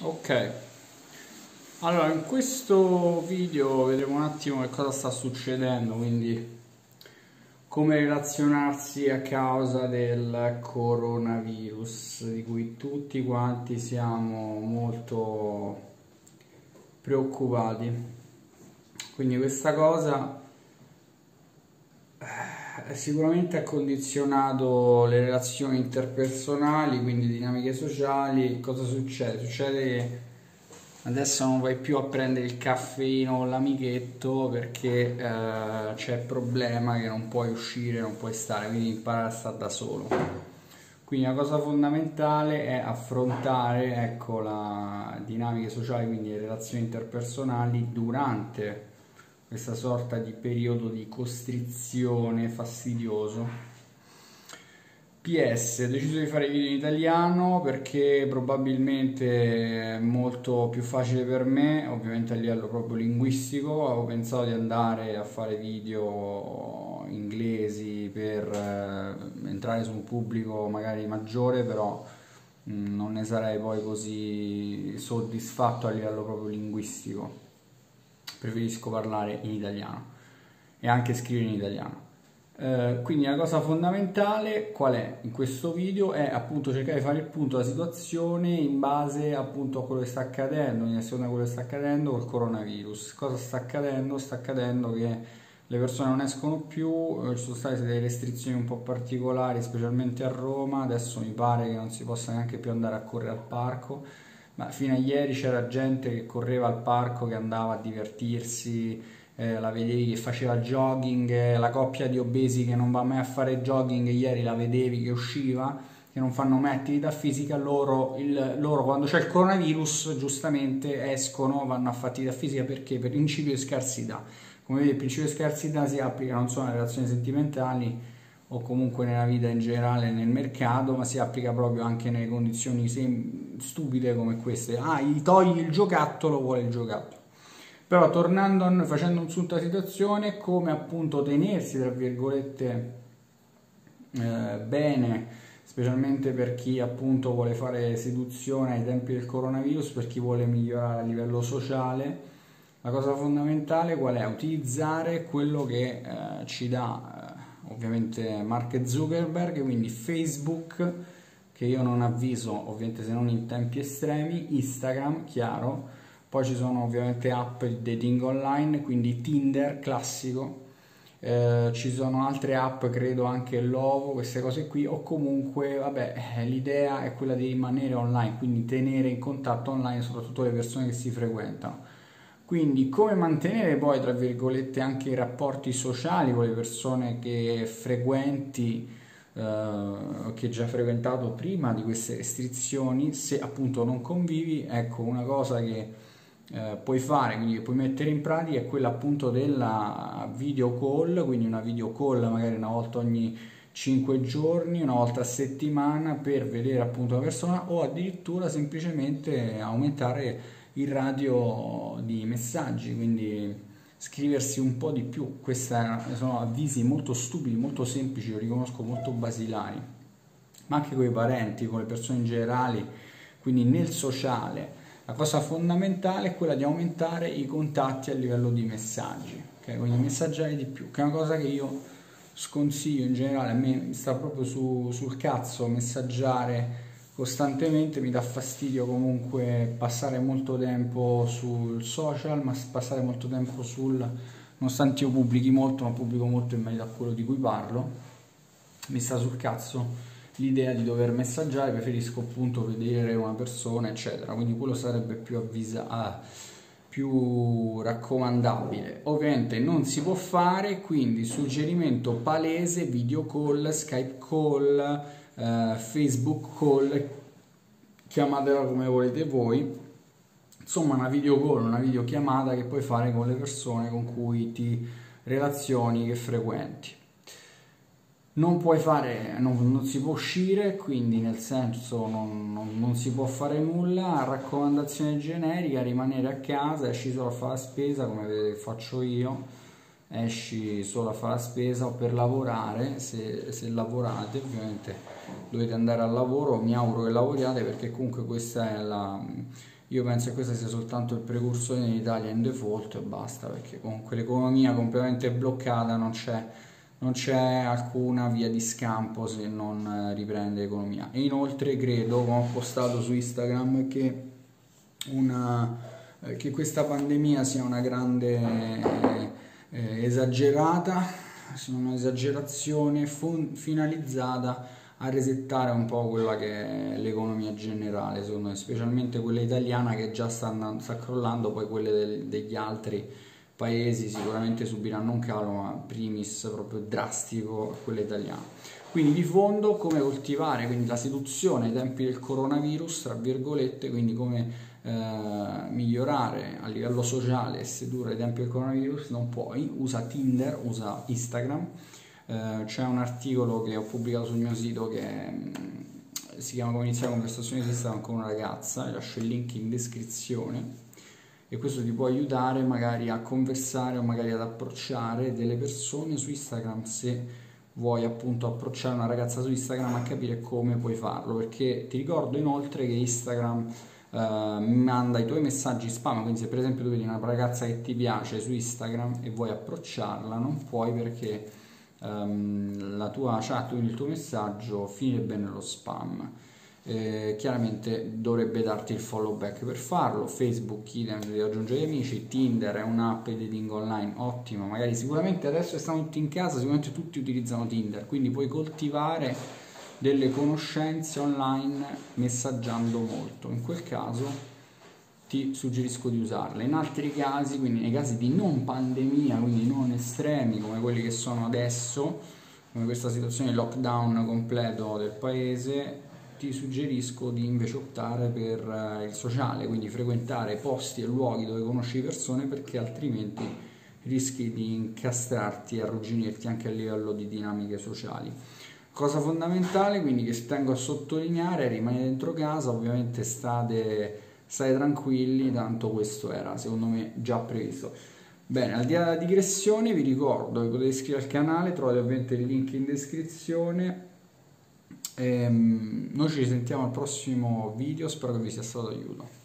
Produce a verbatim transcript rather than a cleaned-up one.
Ok, allora in questo video vedremo un attimo che cosa sta succedendo, quindi come relazionarsi a causa del coronavirus, di cui tutti quanti siamo molto preoccupati. Quindi questa cosa sicuramente ha condizionato le relazioni interpersonali, quindi dinamiche sociali. Cosa succede? Succede che adesso non vai più a prendere il caffeino con l'amichetto perché eh, c'è il problema che non puoi uscire, non puoi stare, quindi imparare a stare da solo. Quindi la cosa fondamentale è affrontare, ecco, le dinamiche sociali, quindi le relazioni interpersonali durante questa sorta di periodo di costrizione fastidioso. P S, ho deciso di fare video in italiano perché probabilmente è molto più facile per me, ovviamente a livello proprio linguistico. Avevo pensato di andare a fare video inglesi per eh, entrare su un pubblico magari maggiore, però mh, non ne sarei poi così soddisfatto a livello proprio linguistico. Preferisco parlare in italiano e anche scrivere in italiano. Uh, quindi la cosa fondamentale qual è in questo video è appunto cercare di fare il punto della situazione in base appunto a quello che sta accadendo, in assieme a quello che sta accadendo col coronavirus. Cosa sta accadendo? Sta accadendo che le persone non escono più, ci sono state delle restrizioni un po' particolari, specialmente a Roma. Adesso mi pare che non si possa neanche più andare a correre al parco, ma fino a ieri c'era gente che correva al parco, che andava a divertirsi. Eh, la vedevi che faceva jogging, eh, la coppia di obesi che non va mai a fare jogging, ieri la vedevi che usciva, che non fanno mai attività fisica. Loro, il, loro quando c'è il coronavirus giustamente escono, vanno a fare attività fisica perché per principio di scarsità. Come vedi, il principio di scarsità si applica non solo nelle relazioni sentimentali o comunque nella vita in generale, nel mercato, ma si applica proprio anche nelle condizioni stupide come queste. Ah, gli togli il giocattolo, vuole il giocattolo. Però tornando a noi, facendo un sunto alla situazione, come appunto tenersi tra virgolette eh, bene, specialmente per chi appunto vuole fare seduzione ai tempi del coronavirus, per chi vuole migliorare a livello sociale. La cosa fondamentale qual è? Utilizzare quello che eh, ci dà eh, ovviamente Mark Zuckerberg, quindi Facebook, che io non avviso ovviamente se non in tempi estremi, Instagram, chiaro. Poi ci sono ovviamente app di dating online, quindi Tinder classico, eh, ci sono altre app, credo anche Lovo, queste cose qui, o comunque, vabbè, l'idea è quella di rimanere online, quindi tenere in contatto online soprattutto le persone che si frequentano. Quindi come mantenere poi, tra virgolette, anche i rapporti sociali con le persone che frequenti, che hai già frequentato prima di queste restrizioni, se appunto non convivi. Ecco, una cosa che eh, puoi fare, quindi che puoi mettere in pratica, è quella appunto della video call, quindi una video call magari una volta ogni cinque giorni, una volta a settimana, per vedere appunto la persona, o addirittura semplicemente aumentare il radio di messaggi, quindi scriversi un po' di più. Questi sono avvisi molto stupidi, molto semplici, lo riconosco, molto basilari, ma anche con i parenti, con le persone in generale. Quindi nel sociale la cosa fondamentale è quella di aumentare i contatti a livello di messaggi, okay? Quindi messaggiare di più, che è una cosa che io sconsiglio in generale. A me mi sta proprio su, sul cazzo messaggiare costantemente, mi dà fastidio comunque passare molto tempo sul social, ma passare molto tempo sul, nonostante io pubblichi molto, ma pubblico molto in merito a quello di cui parlo, mi sta sul cazzo l'idea di dover messaggiare, preferisco appunto vedere una persona eccetera. Quindi quello sarebbe più avvisa, ah, più raccomandabile. Ovviamente non si può fare, quindi suggerimento palese: video call, Skype call, Uh, Facebook call, chiamatela come volete voi, insomma una video call, una videochiamata che puoi fare con le persone con cui ti relazioni, che frequenti. Non puoi fare, non, non si può uscire, quindi nel senso non, non, non si può fare nulla. Raccomandazione generica: rimanere a casa, esci solo a fare la spesa, come vedete faccio io. Esci solo a fare la spesa o per lavorare, se, se lavorate ovviamente dovete andare al lavoro, mi auguro che lavoriate, perché comunque questa è la, Io penso che questo sia soltanto il precursore in Italia in default e basta, perché comunque l'economia completamente bloccata non c'è non c'è alcuna via di scampo se non riprende l'economia. E inoltre credo, come ho postato su Instagram, che, una, che questa pandemia sia una grande eh, esagerata, un'esagerazione finalizzata a resettare un po' quella che è l'economia generale, secondo me, specialmente quella italiana, che già sta, andando, sta crollando. Poi quelle del, degli altri paesi sicuramente subiranno un calo, ma primis proprio drastico quella italiana. Quindi di fondo, come coltivare quindi la seduzione ai tempi del coronavirus, tra virgolette, quindi come eh, migliorare a livello sociale e sedurre ai tempi del coronavirus, non puoi, usa Tinder, usa Instagram. C'è un articolo che ho pubblicato sul mio sito che si chiama Come iniziare conversazioni su Instagram con una ragazza, vi lascio il link in descrizione, e questo ti può aiutare magari a conversare o magari ad approcciare delle persone su Instagram, se vuoi appunto approcciare una ragazza su Instagram, a capire come puoi farlo, perché ti ricordo inoltre che Instagram Uh, manda i tuoi messaggi spam. Quindi se per esempio tu vedi una ragazza che ti piace su Instagram e vuoi approcciarla, non puoi, perché Um, la tua chat, quindi il tuo messaggio, finirebbe nello spam. Eh, chiaramente dovrebbe darti il follow back per farlo. Facebook, idem, devi aggiungere gli amici. Tinder è un'app di dating online ottima, magari sicuramente adesso che stanno tutti in casa, sicuramente tutti utilizzano Tinder, quindi puoi coltivare delle conoscenze online messaggiando molto. In quel caso ti suggerisco di usarle. In altri casi, quindi nei casi di non pandemia, quindi non estremi come quelli che sono adesso, come questa situazione di lockdown completo del paese, ti suggerisco di invece optare per il sociale, quindi frequentare posti e luoghi dove conosci persone, perché altrimenti rischi di incastrarti e arrugginirti anche a livello di dinamiche sociali. Cosa fondamentale, quindi, che tengo a sottolineare, è rimanere dentro casa. Ovviamente state stai tranquilli, tanto questo era secondo me già previsto. Bene, al di là della digressione, vi ricordo che potete iscrivervi al canale, trovate ovviamente il link in descrizione. Ehm, noi ci risentiamo al prossimo video, spero che vi sia stato d'aiuto.